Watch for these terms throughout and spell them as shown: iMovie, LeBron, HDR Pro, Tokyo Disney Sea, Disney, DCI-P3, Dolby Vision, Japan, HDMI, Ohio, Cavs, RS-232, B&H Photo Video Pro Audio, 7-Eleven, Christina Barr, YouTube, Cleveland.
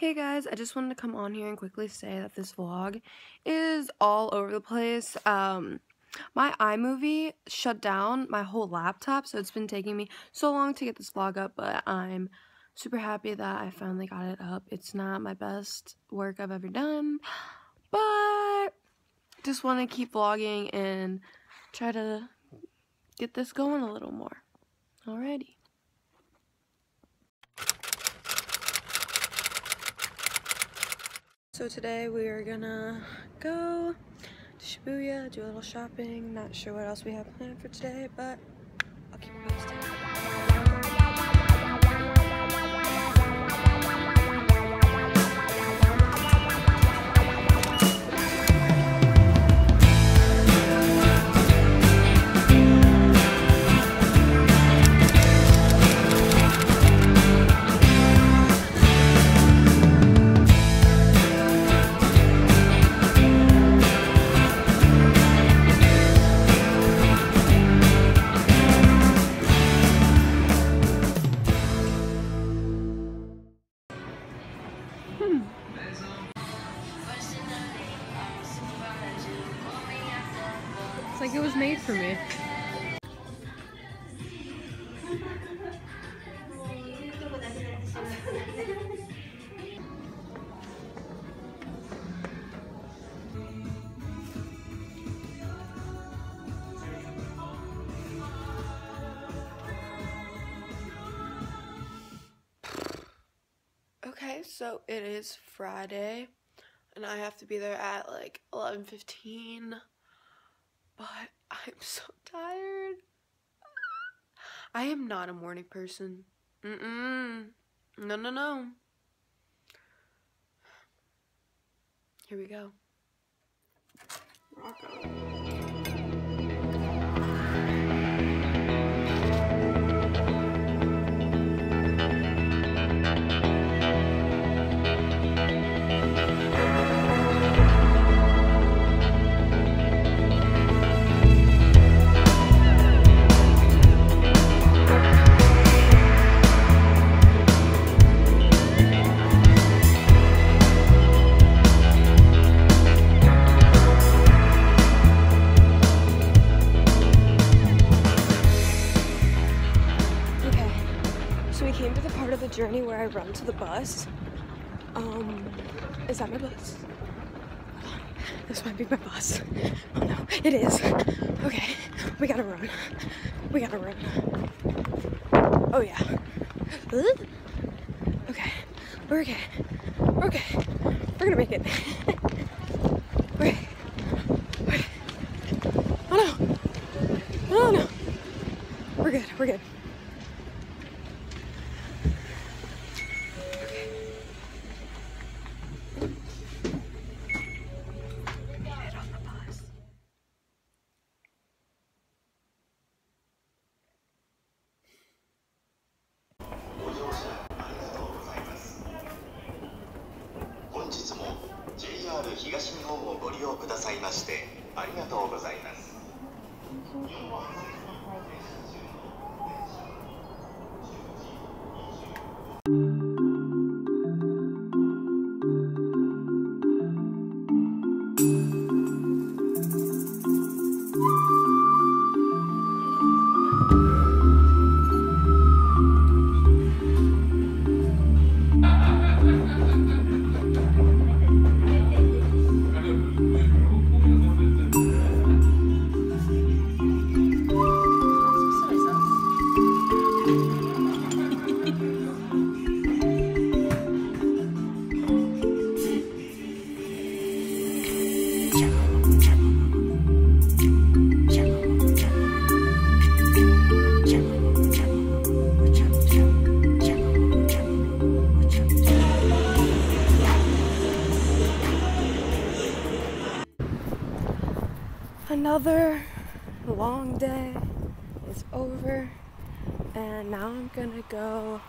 Hey guys, I just wanted to come on here and quickly say that this vlog is all over the place. My iMovie shut down my whole laptop, so it's been taking me so long to get this vlog up, but I'm super happy that I finally got it up. It's not my best work I've ever done, but just want to keep vlogging and try to get this going a little more. Alrighty. So today we are gonna go to Shibuya, do a little shopping. Not sure what else we have planned for today, but I'll keep you posted. It's like it was made for me. Okay, so it is Friday, and I have to be there at like 11:15. But I'm so tired. I am not a morning person. No. Here we go. Rock on. Journey where I run to the bus. Is that my bus? This might be my bus. Oh no, it is. Okay, we gotta run. We gotta run. Oh yeah. Okay, we're okay. We're okay. We're gonna make it. Wait. Wait. Oh no. Oh no. We're good. We're good. Another long day is over, and now I'm gonna go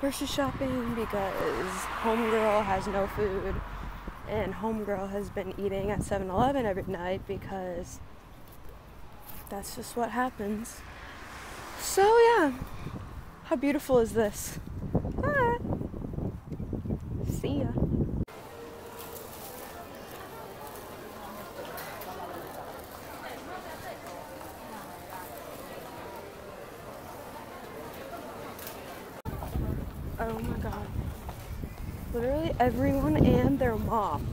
grocery shopping because homegirl has no food, and homegirl has been eating at 7-Eleven every night because that's just what happens. So yeah, how beautiful is this? Ah. See ya. Oh my god. Literally everyone and their mom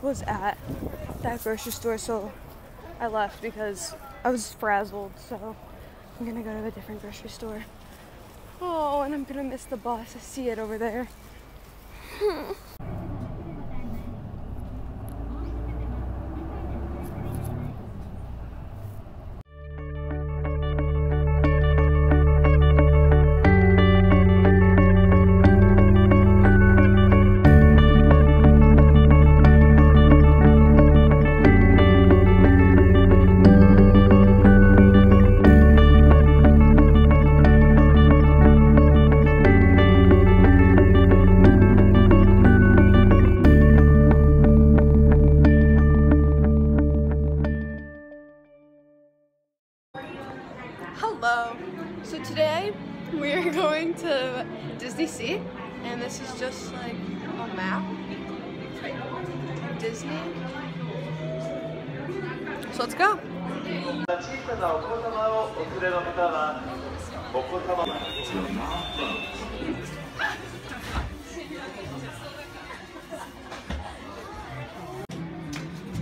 was at that grocery store, so I left because I was frazzled, so I'm gonna go to a different grocery store. Oh, and I'm gonna miss the bus. I see it over there. Hello. So today we are going to Disney Sea, and this is just like a map of Disney. So let's go.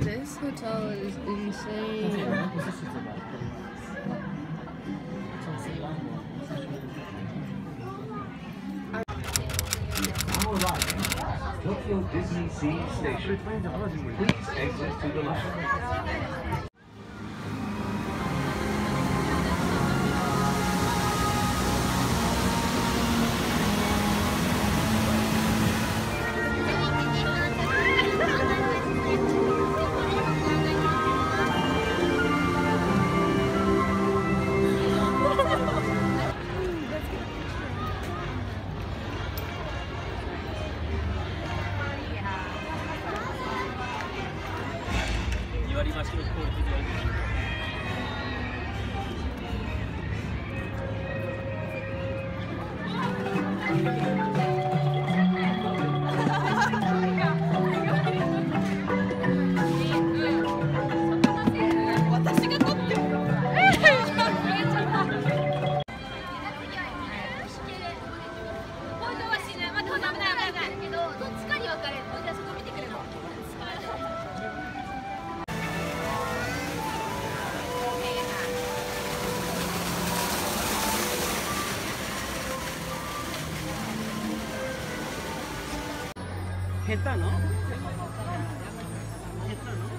This hotel is insane. Tokyo Disney Sea Station. Please exit to the left. Heta, ¿no? Heta, ¿no?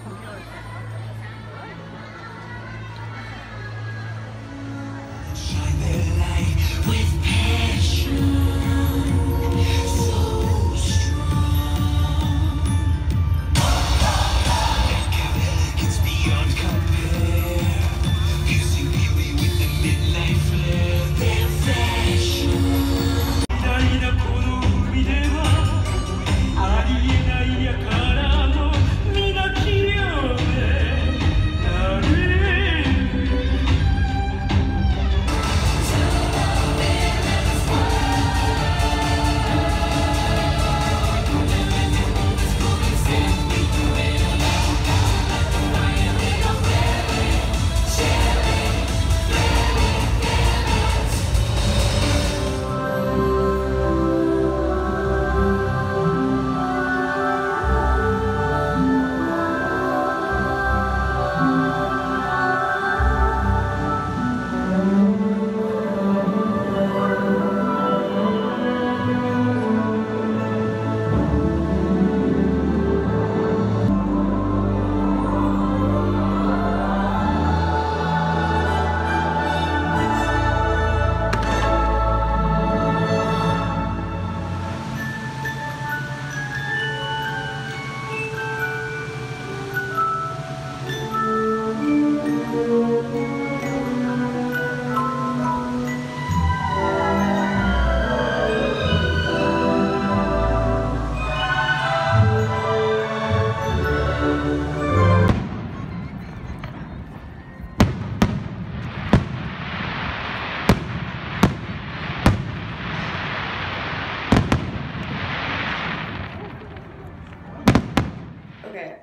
Okay,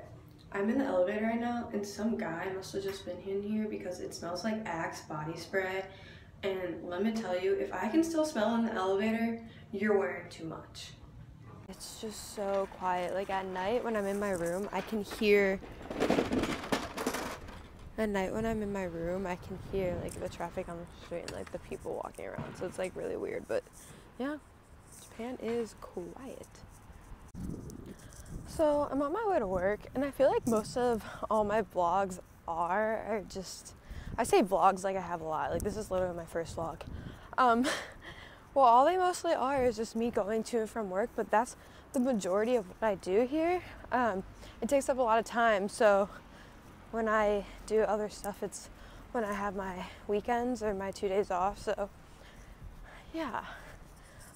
I'm in the elevator right now, and some guy must have just been in here because it smells like Axe body spray. And let me tell you, if I can still smell in the elevator, you're wearing too much. It's just so quiet. Like at night when I'm in my room, I can hear. At night when I'm in my room, I can hear like the traffic on the street and like the people walking around. So it's like really weird, but yeah, Japan is quiet. So I'm on my way to work, and I feel like most of all my vlogs are just, I say vlogs like I have a lot. Like this is literally my first vlog. Well, all they mostly are is just me going to and from work, but that's the majority of what I do here. It takes up a lot of time, so when I do other stuff, it's when I have my weekends or my 2 days off, so yeah.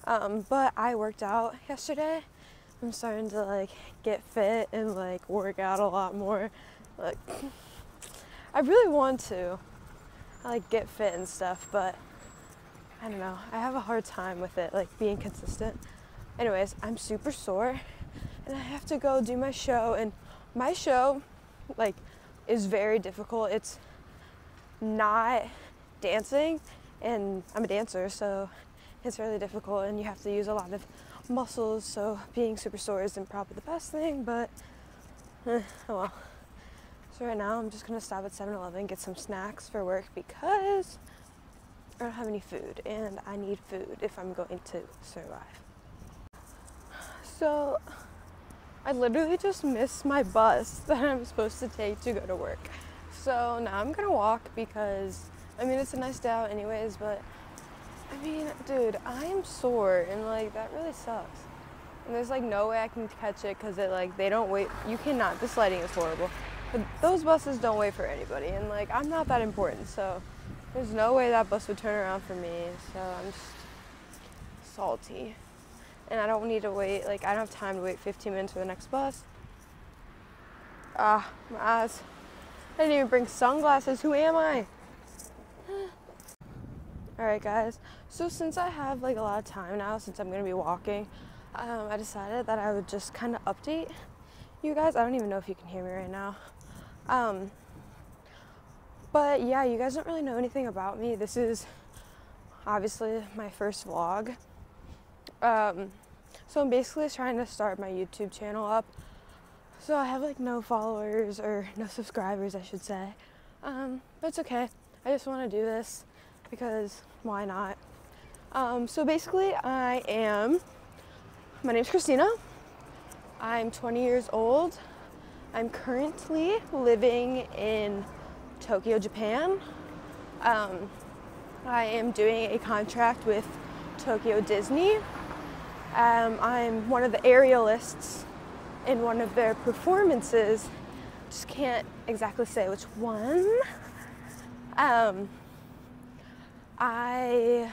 But I worked out yesterday. I'm starting to like get fit and like work out a lot more. Like I really want to. I like get fit and stuff, but I don't know. I have a hard time with it, like being consistent. Anyways, I'm super sore and I have to go do my show, and my show like is very difficult. It's not dancing, and I'm a dancer, so it's really difficult and you have to use a lot of muscles, so being super sore isn't probably the best thing, but oh well. So right now I'm just gonna stop at 7-Eleven, get some snacks for work because I don't have any food and I need food if I'm going to survive. So I literally just missed my bus that I'm supposed to take to go to work. So now I'm gonna walk because, I mean, it's a nice day out anyways, but I mean, dude, I am sore and like that really sucks. And there's like no way I can catch it because it like, they don't wait, you cannot, this lighting is horrible. But those buses don't wait for anybody, and like I'm not that important, so there's no way that bus would turn around for me, so I'm just salty. And I don't need to wait, like I don't have time to wait 15 minutes for the next bus. Ah, my eyes. I didn't even bring sunglasses, who am I? Alright guys, so since I have like a lot of time now, since I'm going to be walking, I decided that I would just kind of update you guys. I don't even know if you can hear me right now. But yeah, you guys don't really know anything about me. This is obviously my first vlog. So I'm basically trying to start my YouTube channel up. So I have like no followers or no subscribers, I should say. But it's okay. I just want to do this because why not? So basically my name's Christina. I'm 20 years old. I'm currently living in Tokyo, Japan. I am doing a contract with Tokyo Disney. I'm one of the aerialists in one of their performances. Just can't exactly say which one. I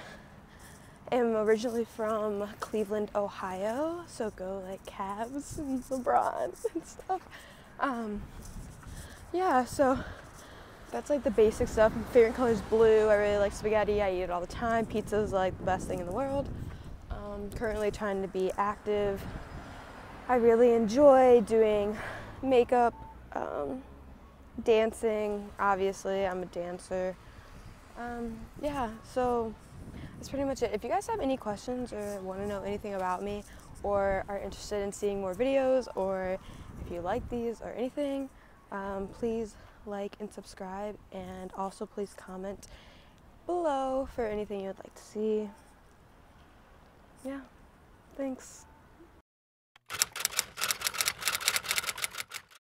am originally from Cleveland, Ohio, so go like Cavs and LeBron and stuff. Yeah, so that's like the basic stuff. My favorite color is blue. I really like spaghetti. I eat it all the time. Pizza is like the best thing in the world. Currently trying to be active. I really enjoy doing makeup, dancing. Obviously, I'm a dancer. Yeah, so that's pretty much it. If you guys have any questions or want to know anything about me or are interested in seeing more videos, or if you like these or anything, please like and subscribe, and also please comment below for anything you would like to see. Yeah, thanks.